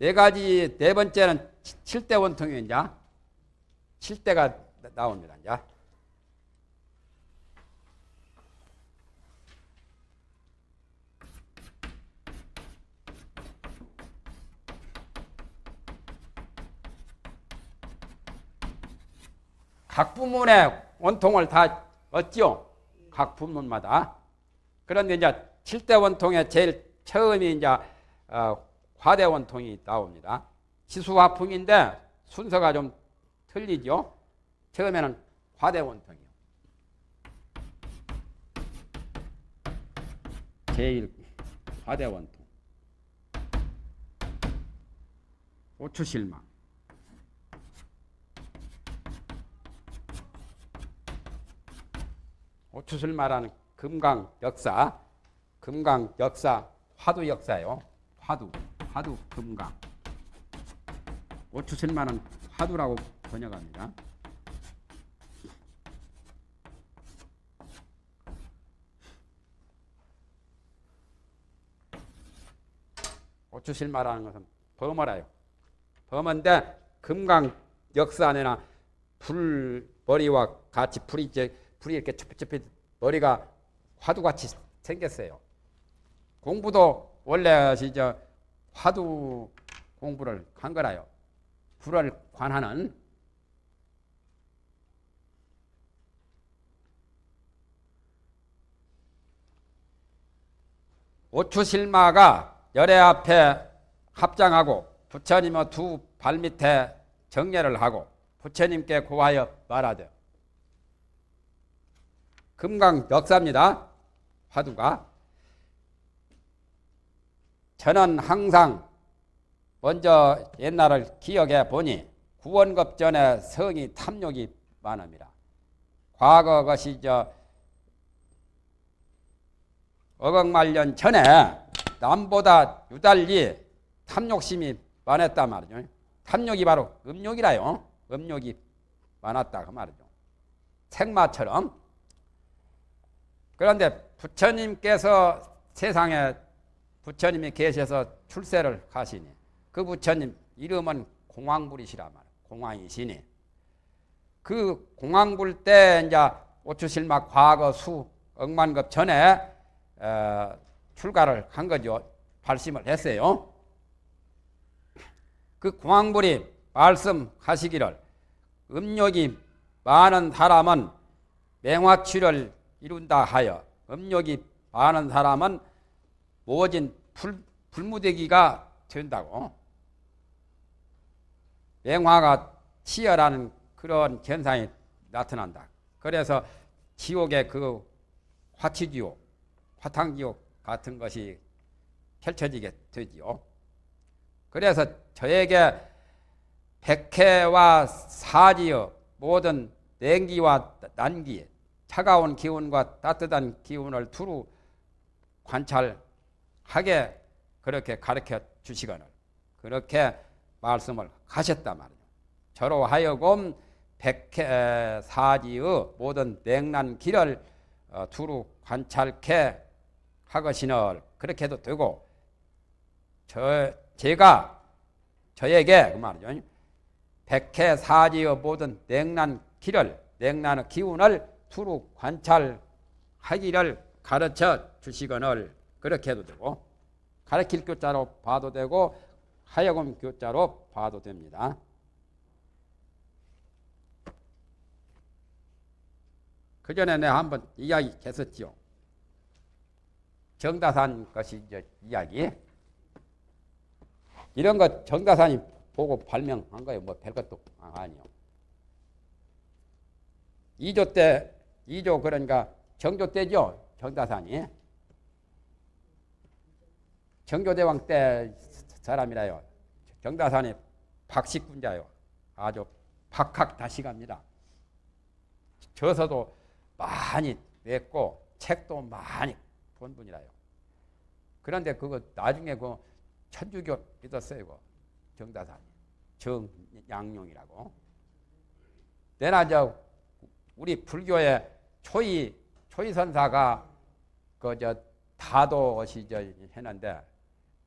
네 가지, 네 번째는 7대 원통이 이제 7대가 나옵니다. 이제. 각 부문의 원통을 다 얻죠. 각 부문마다. 그런데 이제 7대 원통의 제일 처음이 이제 화대 원통이 나옵니다. 지수화풍인데 순서가 좀 틀리죠. 처음에는 화대 원통이요. 제일 화대 원통. 오추실망. 오추실 말하는 금강 역사, 화두 역사요. 화두 금강. 오추실 말하는 화두라고 번역합니다. 오추실 말하는 것은 범어라요. 범어인데 금강 역사 안에나 머리와 같이 불이 이렇게 첩첩이 머리가 화두같이 생겼어요. 공부도 원래 진짜 화두 공부를 한 거라요. 불을 관하는 오추실마가 열애 앞에 합장하고 부처님의 두 발밑에 정례를 하고 부처님께 고하여 말하되 금강 역사입니다. 화두가. 저는 항상 먼저 옛날을 기억해 보니 구원급 전에 성이 탐욕이 많습니다. 과거 것이 어억말년 전에 남보다 유달리 탐욕심이 많았단 말이죠. 탐욕이 바로 음욕이라요. 음욕이 많았다 그 말이죠. 생마처럼. 그런데 부처님께서 세상에 부처님이 계셔서 출세를 하시니 그 부처님 이름은 공황불이시라 말이에요. 공황이시니 그 공황불 때 이제 오추실마 과거 수 억만급 전에 출가를 한 거죠. 발심을 했어요. 그 공황불이 말씀하시기를 음욕이 많은 사람은 맹화취를 이룬다 하여 음욕이 많은 사람은 모진 불무대기가 된다고. 맹화가 치열하는 그런 현상이 나타난다. 그래서 지옥의 그 화치지옥, 화탕지옥 같은 것이 펼쳐지게 되지요. 그래서 저에게 백해와 사지의 모든 냉기와 난기 차가운 기운과 따뜻한 기운을 두루 관찰하게 그렇게 가르쳐 주시거늘 그렇게 말씀을 하셨단 말이에요. 저로 하여금 백해사지의 모든 냉난기를 두루 관찰케 하거시널 그렇게 해도 되고 저에게 그 말이죠. 백해사지의 모든 냉난의 기운을 두루 관찰하기를 가르쳐 주시거늘 그렇게 해도 되고 가르칠 교자로 봐도 되고 하여금 교자로 봐도 됩니다. 그 전에 내가 한번 이야기 했었지요. 정다산 것이 이제 이야기. 이런 거 정다산이 보고 발명한 거예요. 뭐 별것도 아니요. 2조 때 2조 그러니까 정조 때죠. 정다산이 정조대왕 때 사람이라요. 정다산이 박식군자요. 아주 박학다식합니다. 저서도 많이 냈고 책도 많이 본 분이라요. 그런데 그거 나중에 그 천주교 믿었어요. 이거 정다산이 정양용이라고. 내나 저 우리 불교의 초이 선사가 다도시 했는데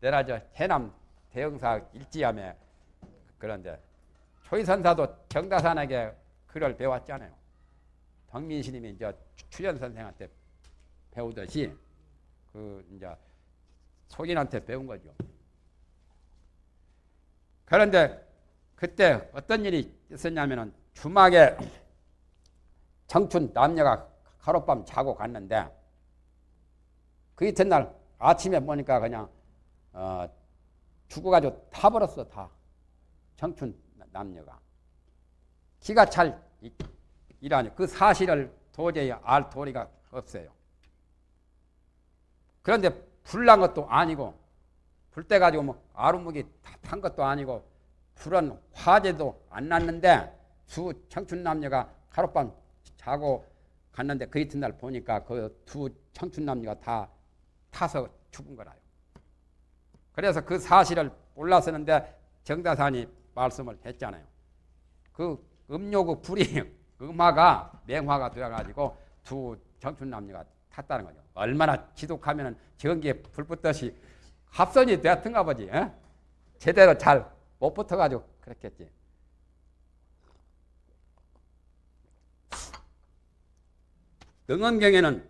내가 해남 대형사 일지함에 그런데 초이선사도 경다산에게 글을 배웠잖아요. 정민신님이 이제 추연 선생한테 배우듯이 그 이제 소진한테 배운 거죠. 그런데 그때 어떤 일이 있었냐면은 주막에 청춘 남녀가 하룻밤 자고 갔는데 그 이튿날 아침에 보니까 그냥 죽어가지고 타버렸어 다. 청춘 남녀가. 기가 찰 일하니 그 사실을 도저히 알 도리가 없어요. 그런데 불난 것도 아니고 불때 가지고 뭐 아루묵이 탄 것도 아니고 불은 화재도 안 났는데 두 청춘 남녀가 하룻밤 자고 갔는데 그 이튿날 보니까 그 두 청춘 남녀가 다 타서 죽은 거라요. 그래서 그 사실을 몰랐었는데 정다산이 말씀을 했잖아요. 그 음료구 불이 음화가 맹화가 되어가지고 두 청춘 남녀가 탔다는 거죠. 얼마나 지독하면은 전기에 불 붙듯이 합선이 되었던가 보지. 에? 제대로 잘 못 붙어가지고 그랬겠지. 능언경에는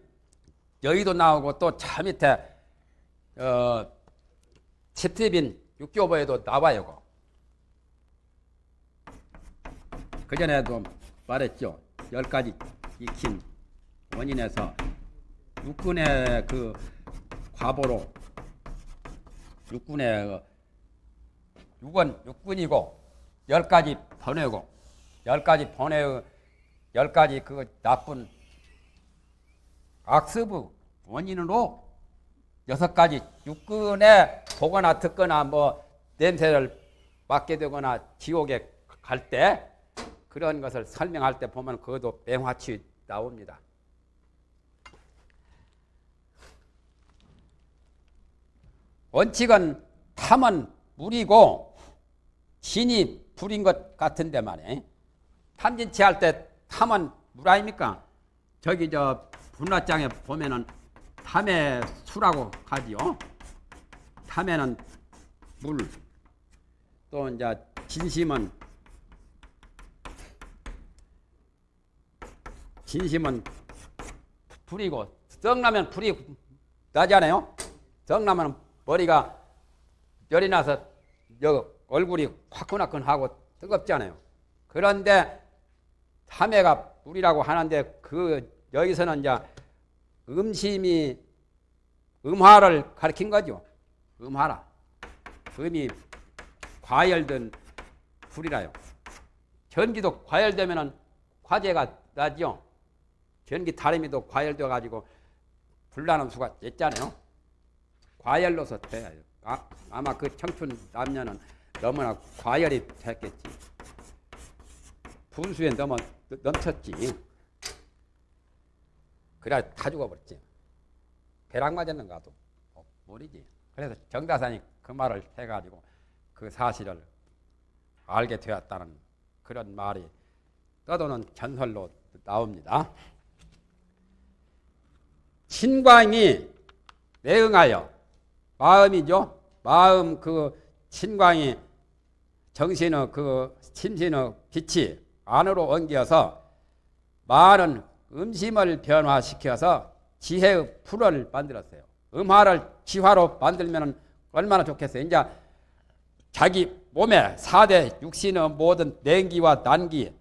여의도 나오고 또 차 밑에 치트빈 육교보에도 나와요. 그 전에도 말했죠. 10가지 익힌 원인에서 육군의 그 과보로 육군의 육은 육군이고 10가지 번뇌고 10가지 번뇌의 10가지 그 나쁜 악습의 원인으로 6가지 육군에 보거나 듣거나 뭐 냄새를 맡게 되거나 지옥에 갈 때 그런 것을 설명할 때 보면 그것도 맹화치 나옵니다. 원칙은 탐은 물이고 진이 불인 것 같은데 말이에요. 탐진치 할 때 탐은 물 아닙니까? 저기 저 분화장에 보면은 탐의 수라고 하지요. 탐에는 물, 또 이제 진심은 불이고 썩나면 불이 나잖아요. 썩나면 머리가 열이 나서 얼굴이 화끈화끈하고 뜨겁잖아요. 그런데 탐해가 불이라고 하는데 그 여기서는 이제 음심이 음화를 가리킨 거죠. 음화라. 음이 과열된 불이라요. 전기도 과열되면은 화재가 나죠. 전기 다리미도 과열돼가지고 불나는 수가 있잖아요. 과열로서 돼요. 아마 그 청춘 남녀는 너무나 과열이 됐겠지. 분수에 넘쳤지. 그래 다 죽어버렸지. 배랑 맞았는가도 모르지. 그래서 정다산이 그 말을 해가지고 그 사실을 알게 되었다는 그런 말이 떠도는 전설로 나옵니다. 신광이 내응하여 마음이죠. 마음 그 신광이 정신의 그 심신의 빛이 안으로 옮겨서 많은 음심을 변화시켜서 지혜의 풀을 만들었어요. 음화를 지화로 만들면 얼마나 좋겠어요. 이제 자기 몸에 4대 육신의 모든 냉기와 난기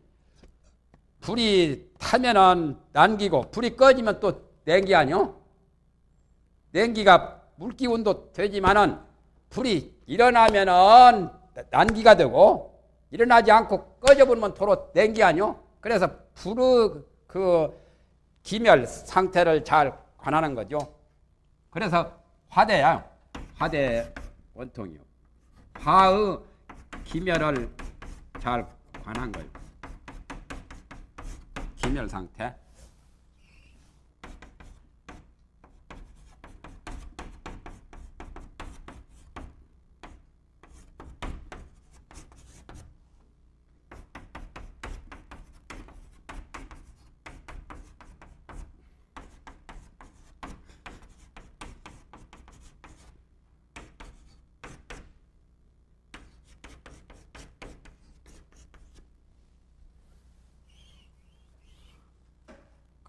불이 타면은 난기고 불이 꺼지면 또 냉기 아니요? 냉기가 물기운도 되지만은 불이 일어나면은 난기가 되고 일어나지 않고 꺼져버리면 도로 냉기 아니요? 그래서 불의 그 기멸 상태를 잘 관하는 거죠. 그래서 화대야. 화대 원통이요. 화의 기멸을 잘 관한 거예요. 기멸 상태.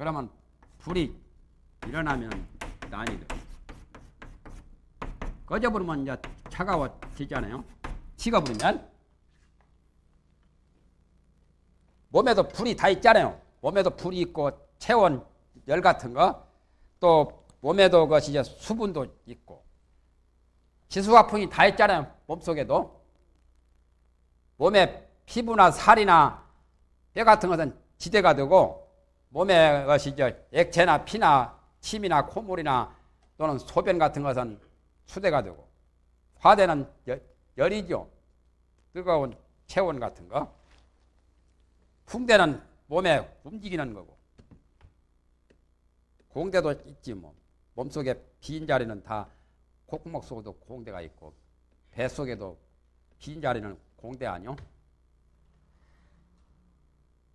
그러면 불이 일어나면 난이 돼. 꺼져버리면 이제 차가워지잖아요. 식어버리면. 몸에도 불이 다 있잖아요. 몸에도 불이 있고 체온, 열 같은 거, 또 몸에도 그것이 이제 수분도 있고 지수와 풍이 다 있잖아요. 몸속에도. 몸에 피부나 살이나 뼈 같은 것은 지대가 되고 몸에 것이 이제 액체나 피나 침이나 콧물이나 또는 소변 같은 것은 수대가 되고 화대는 열이죠. 뜨거운 체온 같은 거. 풍대는 몸에 움직이는 거고 공대도 있지 뭐. 몸속에 빈 자리는 다 콧구멍 속에도 공대가 있고 배 속에도 빈 자리는 공대 아니요.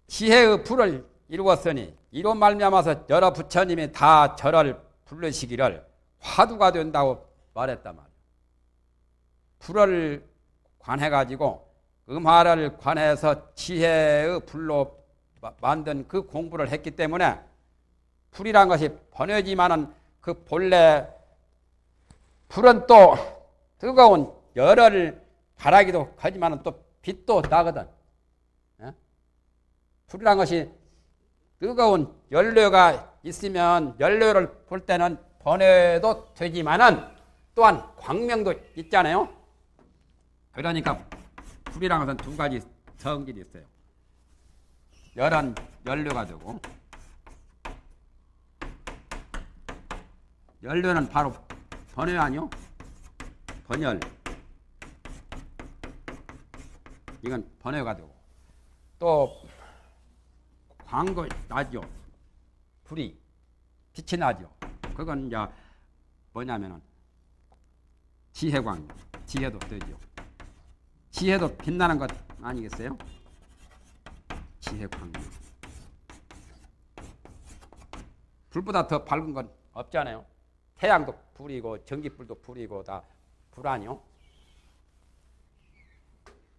지혜의 불을 일웠으니 이로 말미암아서 여러 부처님이 다 저를 부르시기를 화두가 된다고 말했단 말이에요. 불을 관해 가지고 음화를 관해서 지혜의 불로 만든 그 공부를 했기 때문에 불이란 것이 번외지만은 그 본래 불은 또 뜨거운 열을 바라기도 하지만은 또 빛도 나거든. 예? 불이란 것이 뜨거운 연료가 있으면 연료를 볼 때는 번외도 되지만은 또한 광명도 있잖아요. 그러니까 불이란 것은 두 가지 성질이 있어요. 열은 연료가 되고 연료는 바로 번외 아니요? 번열. 이건 번외가 되고 또 광도 나죠. 불이 빛이 나죠. 그건 이제 뭐냐면은 지혜광, 지혜도 되죠. 지혜도 빛나는 것 아니겠어요? 지혜광. 불보다 더 밝은 건 없잖아요. 태양도 불이고 전기불도 불이고 다 불 아니요?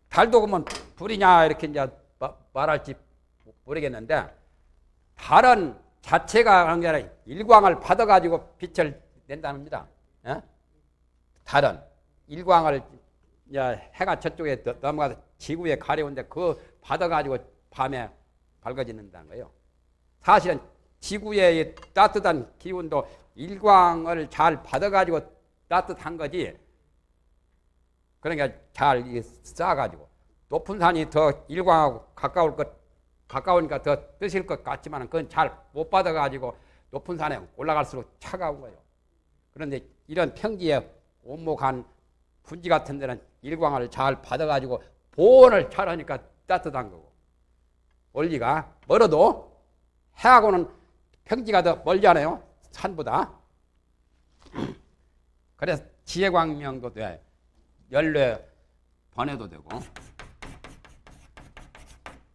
달도 그러면 불이냐 이렇게 이제 말할지 모르겠는데 달은 자체가 아니라 일광을 받아가지고 빛을 낸답니다. 예? 달은 일광을 이제 해가 저쪽에 넘어가서 지구에 가려운데 그 받아가지고 밤에 밝아지는다는 거예요. 사실은 지구의 따뜻한 기운도 일광을 잘 받아가지고 따뜻한 거지. 그러니까 잘 쌓아가지고 높은 산이 더 일광하고 가까우니까 더 뜨실 것 같지만 그건 잘 못 받아가지고 높은 산에 올라갈수록 차가운 거예요. 그런데 이런 평지에 온목한 분지 같은 데는 일광을 잘 받아가지고 보온을 잘 하니까 따뜻한 거고 원리가 멀어도 해하고는 평지가 더 멀잖아요. 산보다. 그래서 지혜광명도 돼. 열뇌 번해도 되고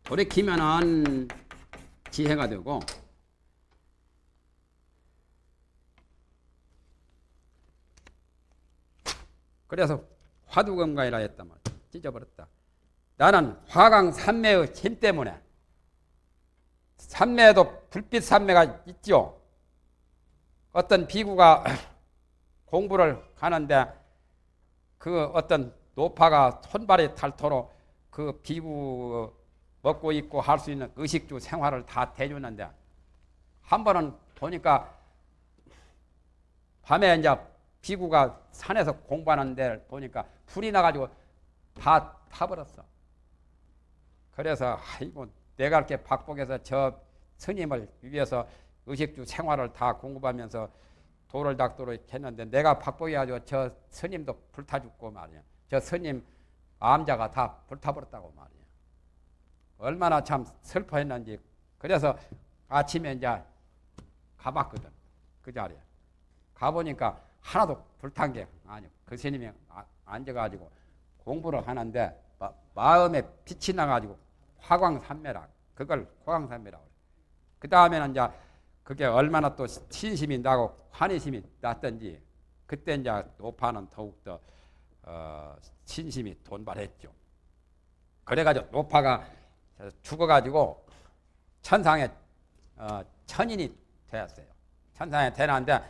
돌이키면은 지혜가 되고 그래서 화두검가이라 했단 말이야. 찢어버렸다. 나는 화강 삼매의 힘 때문에 삼매에도 불빛 삼매가 있죠. 어떤 비구가 공부를 하는데 그 어떤 노파가 손발이 닳도록 그 비구 먹고 있고 할 수 있는 의식주 생활을 다 대주는데 한 번은 보니까 밤에 이제 비구가 산에서 공부하는 데를 보니까 불이 나가지고 다 타버렸어. 그래서 아이고 내가 이렇게 박복해서 저 스님을 위해서 의식주 생활을 다 공급하면서 도를 닦도록 했는데 내가 박복해가지고 저 스님도 불타 죽고 말이야. 저 스님 암자가 다 불타버렸다고 말이야. 얼마나 참 슬퍼했는지. 그래서 아침에 이제 가봤거든. 그 자리에. 가보니까 하나도 불탄 게 아니야. 그 스님이 앉아가지고 공부를 하는데 마음에 빛이 나가지고 화광삼매라. 그걸 화광삼매라고 그래. 그 다음에는 이제 그게 얼마나 또 신심이 나고 환희심이 났던지 그때 이제 노파는 더욱더 신심이 돈발했죠. 그래가지고 노파가 죽어가지고 천상에 천인이 되었어요. 천상에 되는데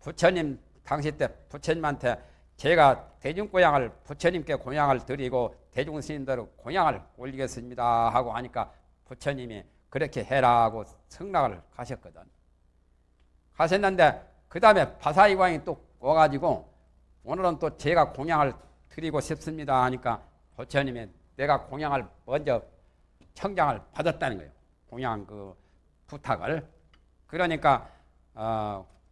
부처님 당시 때 부처님한테 제가 대중고향을 부처님께 고향을 드리고 대중스님들은 고향을 올리겠습니다 하고 하니까 부처님이 그렇게 해라 하고 승낙을 가셨거든. 가셨는데 그 다음에 바사이광이 또 와가지고 오늘은 또 제가 공양을 드리고 싶습니다 하니까 부처님이 내가 공양을 먼저 청장을 받았다는 거예요. 공양 그 부탁을. 그러니까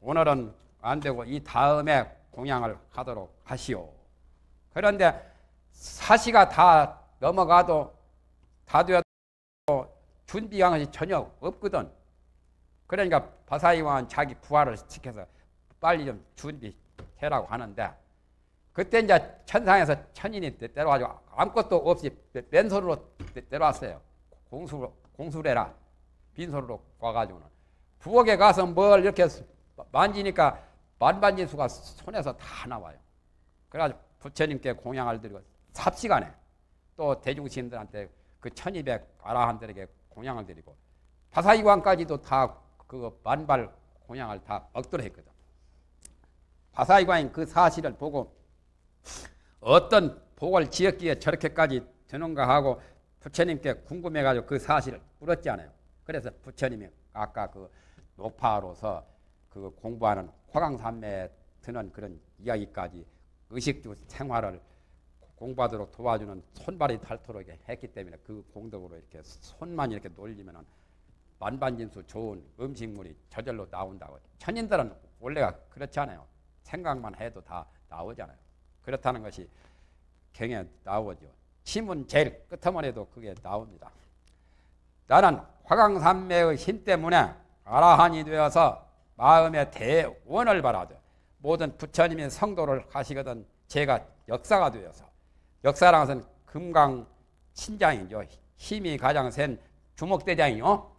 오늘은 안 되고 이 다음에 공양을 하도록 하시오. 그런데 사시가 다 넘어가도 다 되어도 준비한 것이 전혀 없거든. 그러니까 바사이왕은 자기 부하를 시켜서 빨리 좀 준비해라고 하는데 그때 이제 천상에서 천인이 내려와가지고 아무것도 없이 맨손으로 내려왔어요. 공수래라 빈손으로 와가지고는 부엌에 가서 뭘 이렇게 만지니까 만반진수가 손에서 다 나와요. 그래가지고 부처님께 공양을 드리고 삽시간에 또 대중신들한테 그 1200 아라한들에게 공양을 드리고 바사이광까지도 다 그 만발 공양을 다 억도로 했거든. 바사이광인 그 사실을 보고 어떤 복을 지었기에 저렇게까지 되는가 하고 부처님께 궁금해가지고 그 사실을 물었잖아요. 그래서 부처님이 아까 그 노파로서 그 공부하는 화강산매에 드는 그런 이야기까지 의식주 생활을 공부하도록 도와주는 손발이 닳도록 했기 때문에 그 공덕으로 이렇게 손만 이렇게 놀리면은 만반진수 좋은 음식물이 저절로 나온다고. 천인들은 원래가 그렇지 않아요. 생각만 해도 다 나오잖아요. 그렇다는 것이 경에 나오죠. 침은 제일 끝에만 해도 그게 나옵니다. 나는 화강산매의 힘 때문에 아라한이 되어서 마음의 대원을 바라죠. 모든 부처님이 성도를 하시거든 제가 역사가 되어서. 역사라는 것은 금강 신장이죠. 힘이 가장 센 주먹대장이요.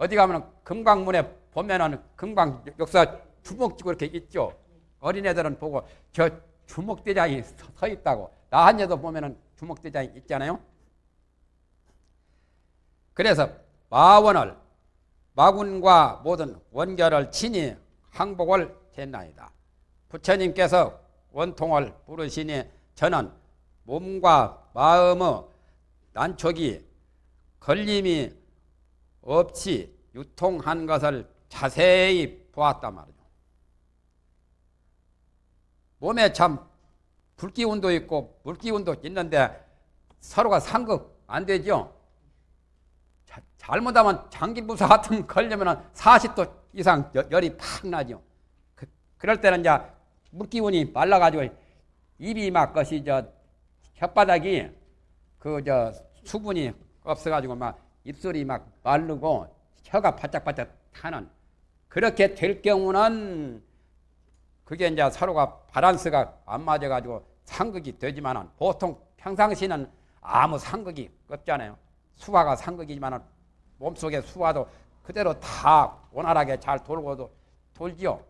어디 가면 금강문에 보면은 금강 역사 주먹지고 이렇게 있죠. 어린애들은 보고 저 주먹대장이 서 있다고. 나한테도 보면은 주먹대장이 있잖아요. 그래서 마원을 마군과 모든 원결을 친히 항복을 했나이다. 부처님께서 원통을 부르시니 저는 몸과 마음의 난촉이 걸림이 없이 유통한 것을 자세히 보았단 말이죠. 몸에 참 불기운도 있고 물기운도 있는데 서로가 상극 안 되죠. 잘못하면 장기부사 같은 걸리면 40도 이상 열이 팍 나죠. 그럴 때는 이제 물기운이 말라가지고 입이 막 것이 저 혓바닥이 그 저 수분이 없어가지고 막 입술이 막 마르고 혀가 바짝바짝 타는 그렇게 될 경우는 그게 이제 서로가 밸런스가 안 맞아가지고 상극이 되지만은 보통 평상시는 아무 상극이 없잖아요. 수화가 상극이지만은 몸속의 수화도 그대로 다 원활하게 잘 돌고도 돌지요.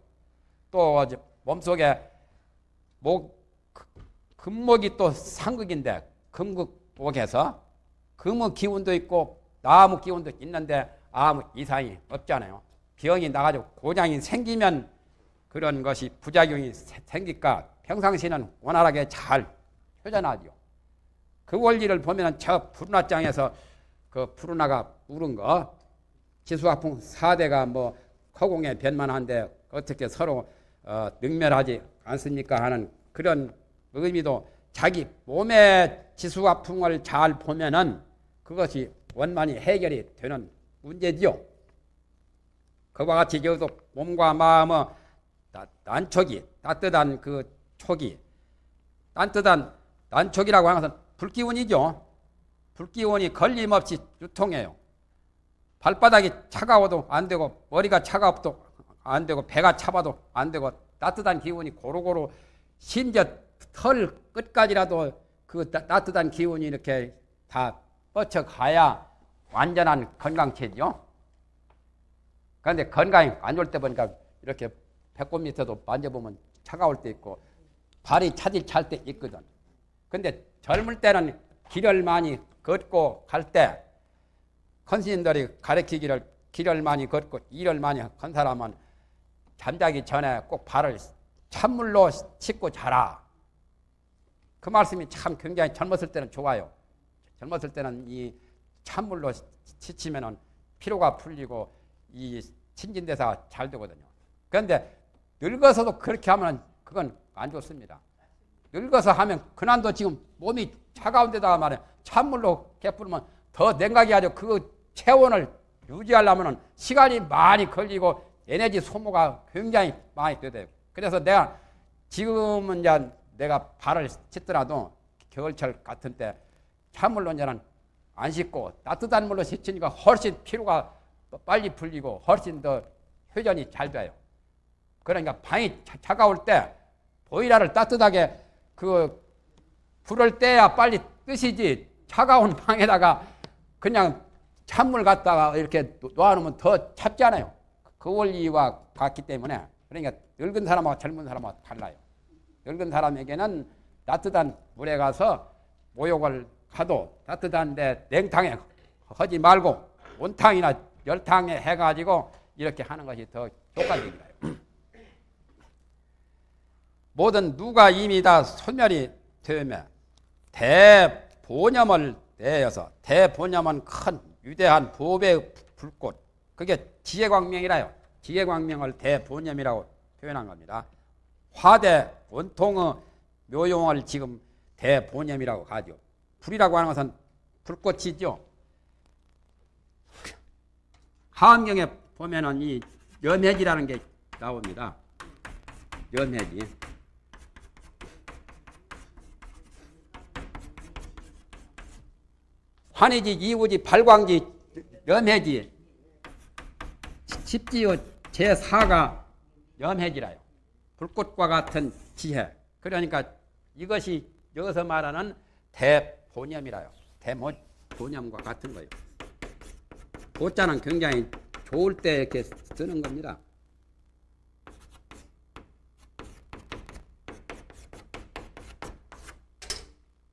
또 몸속에 목 금목이 또 상극인데 금극목에서 금의 기운도 있고 나무 기운도 있는데 아무 이상이 없잖아요. 병이 나가지고 고장이 생기면 그런 것이 부작용이 생길까 평상시는 원활하게 잘 효전하죠. 그 원리를 보면 저 푸르나장에서 그 푸르나가 물은 거 지수화풍 4대가 뭐 허공에 변만한데 어떻게 서로 능멸하지 않습니까 하는 그런 의미도 자기 몸의 지수화풍을 잘 보면은 그것이 원만히 해결이 되는 문제지요. 그와 같이 저도 몸과 마음의 난촉이 따뜻한 그 촉이 따뜻한 난촉이라고 하는 것은 불기운이죠. 불기운이 걸림없이 유통해요. 발바닥이 차가워도 안 되고 머리가 차가워도 안 되고 배가 차봐도 안 되고 따뜻한 기운이 고루고루 심지어 털 끝까지라도 그 따뜻한 기운이 이렇게 다 뻗쳐가야 완전한 건강체죠. 그런데 건강이 안 좋을 때 보니까 이렇게 배꼽 밑에도 만져보면 차가울 때 있고 발이 차질 찰 때 있거든. 근데 젊을 때는 길을 많이 걷고 갈 때 컨스님들이 가르치기를 길을 많이 걷고 일을 많이 한 사람은 잠자기 전에 꼭 발을 찬물로 씻고 자라. 그 말씀이 참 굉장히 젊었을 때는 좋아요. 젊었을 때는 이 찬물로 씻으면 피로가 풀리고 이 신진대사 잘 되거든요. 그런데 늙어서도 그렇게 하면 그건 안 좋습니다. 늙어서 하면 그난도 지금 몸이 차가운데다가 말이야 찬물로 개뿌리면 더 냉각이 아주 그 체온을 유지하려면 시간이 많이 걸리고 에너지 소모가 굉장히 많이 돼요. 그래서 내가 지금은 이제 내가 발을 씻더라도 겨울철 같은 때 찬물로 이제는 안 씻고 따뜻한 물로 씻으니까 훨씬 피로가 빨리 풀리고 훨씬 더 회전이 잘 돼요. 그러니까 방이 차가울 때 보일러를 따뜻하게 그 불을 떼야 빨리 뜨시지, 차가운 방에다가 그냥 찬물 갖다가 이렇게 놓아놓으면 더 찹잖아요. 그 원리와 같기 때문에. 그러니까 늙은 사람하고 젊은 사람하고 달라요. 늙은 사람에게는 따뜻한 물에 가서 목욕을 하도 따뜻한데 냉탕에 하지 말고 온탕이나 열탕에 해가지고 이렇게 하는 것이 더 효과적이에요. 모든 누가 이미 다 소멸이 되며 대보념을 대여서, 대보념은 큰 위대한 보배 불꽃, 그게 지혜광명이라요. 지혜광명을 대보념이라고 표현한 겁니다. 화대 원통의 묘용을 지금 대보념이라고 하죠. 불이라고 하는 것은 불꽃이죠. 하암경에 보면은 이 연해지라는 게 나옵니다. 연해지. 환희지, 이우지, 발광지, 염해지. 십지요 제4가 염해지라요. 불꽃과 같은 지혜. 그러니까 이것이 여기서 말하는 대보념이라요. 대보념과 같은 거예요. 보자는 굉장히 좋을 때 이렇게 쓰는 겁니다.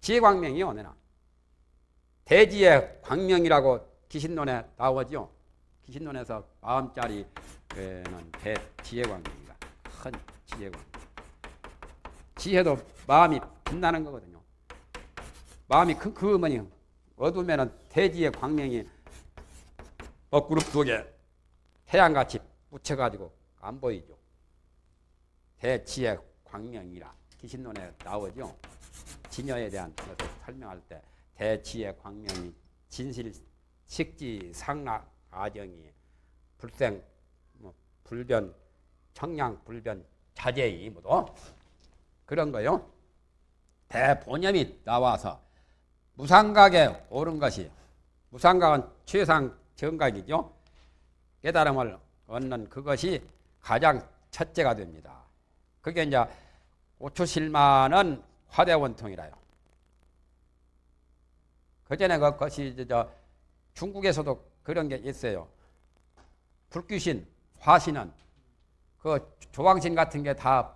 지혜광명이요. 내나 대지의 광명이라고 기신론에 나오죠. 기신론에서 마음자리는 대지혜광명입니다. 큰 지혜광명. 지혜도 마음이 빛나는 거거든요. 마음이 크으면 어두우면 대지의 광명이 먹구름 속에 태양같이 묻혀가지고 안 보이죠. 대지의 광명이라 기신론에 나오죠. 진여에 대한 것을 설명할 때 대지의 광명이 진실, 식지, 상락, 아정이 불생, 불변, 청량, 불변, 자제이 모두 그런 거요. 대보념이 나와서 무상각에 오른 것이, 무상각은 최상 정각이죠. 깨달음을 얻는 그것이 가장 첫째가 됩니다. 그게 이제 오초실만은 화대원통이라요. 그전에 그것이 중국에서도 그런 게 있어요. 불귀신, 화신은 그 조왕신 같은 게 다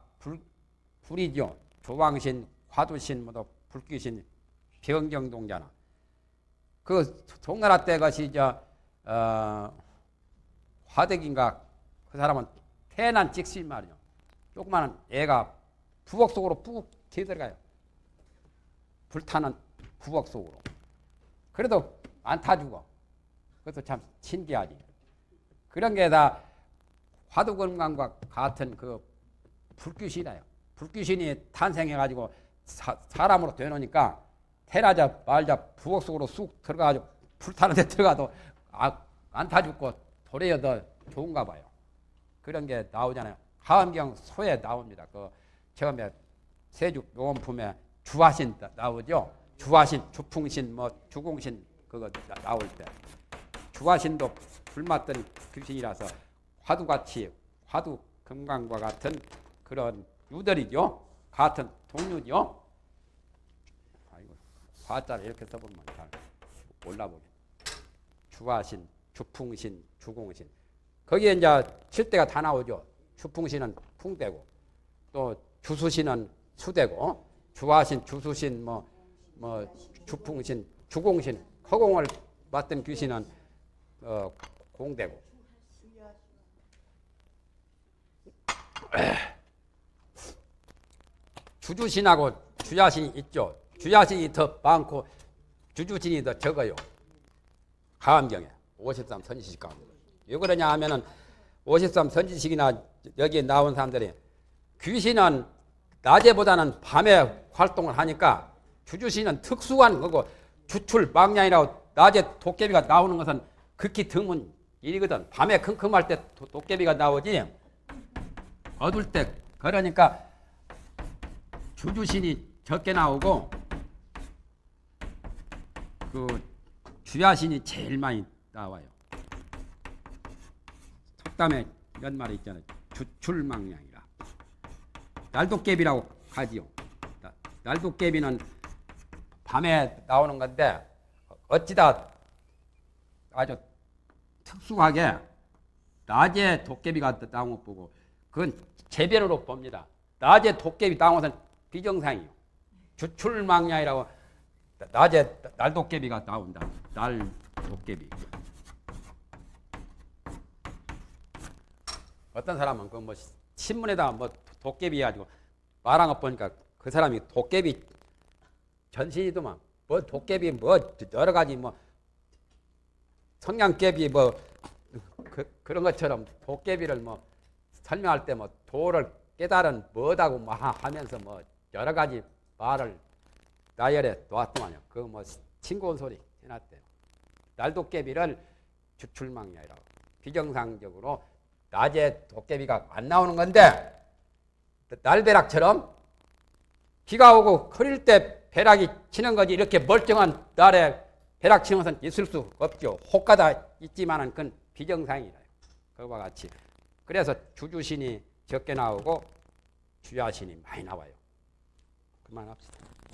불이죠. 조왕신, 화두신, 뭐 불귀신, 병정동자나. 그 송나라 때 것이 화대기인가 그 사람은 태난 직신 말이죠. 조그마한 애가 부엌 속으로 푹 들어가요. 불타는 부엌 속으로. 그래도 안 타주고. 그것도 참 신기하지. 그런 게 다 화두건강과 같은 그 불귀신이에요. 불귀신이 탄생해가지고 사람으로 되노니까 태나자 말자 부엌 속으로 쑥 들어가가지고 불타는 데 들어가도 안 타죽고 도리어 더 좋은가 봐요. 그런 게 나오잖아요. 하암경 소에 나옵니다. 그 처음에 세주 용원품에 주화신 나오죠. 주화신, 주풍신, 주공신 그거 나올 때 주화신도 불맞던 귀신이라서 화두같이 화두 금강과 같은 그런 유들이죠. 같은 동류죠. 아이고, 화자를 이렇게 써보면 잘 올라보게. 주화신, 주풍신, 주공신. 거기에 이제 칠대가 다 나오죠. 주풍신은 풍대고 또 주수신은 수대고 주화신, 주수신, 주풍신, 주공신, 허공을 맡은 귀신은 공대고 주주신하고 주야신이 있죠. 주야신이 더 많고 주주신이 더 적어요. 가암경에 53 선지식 가운데. 왜 그러냐 하면은 53 선지식이나 여기에 나온 사람들이 귀신은 낮에보다는 밤에 활동을 하니까 주주신은 특수한 거고 주출 망량이라고 낮에 도깨비가 나오는 것은 극히 드문 일이거든. 밤에 킁킁할 때 도깨비가 나오지 어둘 때. 그러니까 주주신이 적게 나오고 그 주야신이 제일 많이 나와요. 속담에 연말에 있잖아요. 주출망량이라. 날도깨비라고 하지요. 날도깨비는 밤에 나오는 건데 어찌다 아주 특수하게 낮에 도깨비가 나온 것 보고 그건 재변으로 봅니다. 낮에 도깨비 나온 것은 비정상이요. 주출망량이라고 낮에 날도깨비가 나온다. 날도깨비. 어떤 사람은 그 뭐 신문에다 뭐 도깨비 해가지고 말한 거 보니까 그 사람이 도깨비 전신이더만. 뭐 도깨비 뭐 여러 가지 뭐 성냥개비 뭐 그런 것처럼 도깨비를 뭐 설명할 때 뭐 도를 깨달은 뭐다고 뭐 하면서 뭐 여러 가지 말을 나열해 놓았더만요. 그거 뭐 싱거운 소리 해놨대요. 날도깨비를 주출망량이라고. 비정상적으로 낮에 도깨비가 안 나오는 건데 날벼락처럼 비가 오고 흐릴 때 배락이 치는 거지 이렇게 멀쩡한 날에 배락 치는 것은 있을 수 없죠. 혹가다 있지만은 그건 비정상이라요. 그와 같이. 그래서 주주신이 적게 나오고 주야신이 많이 나와요. 그만합시다.